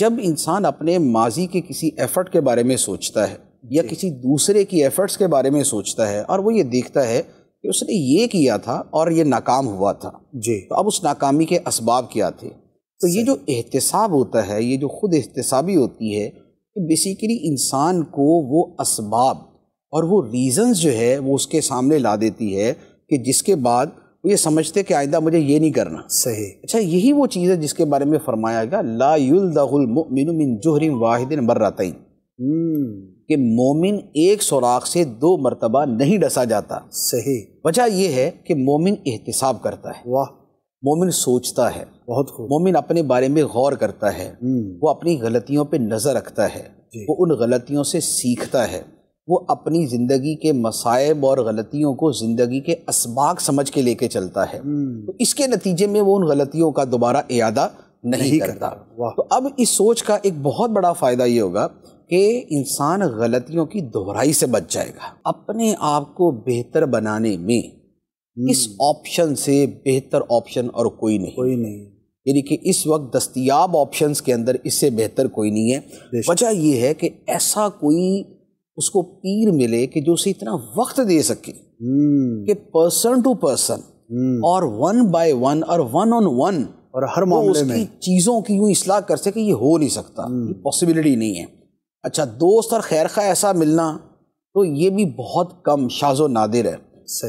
जब इंसान अपने माजी के किसी एफर्ट के बारे में सोचता है या किसी दूसरे की एफर्ट्स के बारे में सोचता है और वो ये देखता है कि उसने ये किया था और ये नाकाम हुआ था जी, तो अब उस नाकामी के असबाब क्या थे, तो ये जो एहतिसाब होता है, ये जो खुद एहतिसाबी होती है, कि बेसिकली इंसान को वो असबाब और वो रीज़न्स जो है वो उसके सामने ला देती है कि जिसके बाद वो ये समझते कि आइंदा मुझे ये नहीं करना। सही। अच्छा, यही वो चीज़ है जिसके बारे में फरमाया गया ला युल्दहुल मुमिनु मिन जुहरिन वाहिदिन मर्रतैन, कि मोमिन एक सुराख से दो मरतबा नहीं डसा जाता। सही। वजह यह है कि मोमिन एहतिसाब करता है, वाह, मोमिन सोचता है, बहुत खूब, मोमिन अपने बारे में गौर करता है, वो अपनी गलतियों पे नज़र रखता है, वो उन गलतियों से सीखता है, वो अपनी ज़िंदगी के मसाइब और गलतियों को ज़िंदगी के असबाब समझ के लेके चलता है, तो इसके नतीजे में वो उन गलतियों का दोबारा इयादा नहीं करता। तो अब इस सोच का एक बहुत बड़ा फ़ायदा ये होगा कि इंसान गलतियों की दोहराई से बच जाएगा। अपने आप को बेहतर बनाने में इस ऑप्शन से बेहतर ऑप्शन और कोई नहीं, यानी कि इस वक्त दस्तियाब ऑप्शंस के अंदर इससे बेहतर कोई नहीं है। वजह यह है कि ऐसा कोई उसको पीर मिले कि जो उसे इतना वक्त दे सके कि पर्सन टू पर्सन और वन बाय वन और वन ऑन वन और हर मामले में चीज़ों की यूँ इसलाह कर सके, ये हो नहीं सकता, ये पॉसिबिलिटी नहीं है। अच्छा, दोस्त और खैर खा ऐसा मिलना तो ये भी बहुत कम शाजो नादिर है।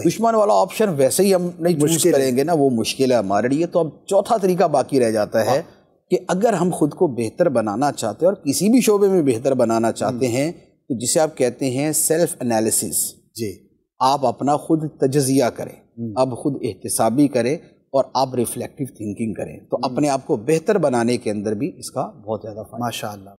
दुश्मन वाला ऑप्शन वैसे ही हम नहीं चूज करेंगे ना, वो मुश्किल है हमारे लिए। तो अब चौथा तरीका बाकी रह जाता है कि अगर हम खुद को बेहतर बनाना चाहते हैं और किसी भी शोबे में बेहतर बनाना चाहते हैं, तो जिसे आप कहते हैं सेल्फ एनालिसिस जी, आप अपना खुद तजज़िया करें, आप खुद एहतिसाबी करें और आप रिफ्लेक्टिव थिंकिंग करें, तो अपने आप को बेहतर बनाने के अंदर भी इसका बहुत ज़्यादा माशाल्लाह।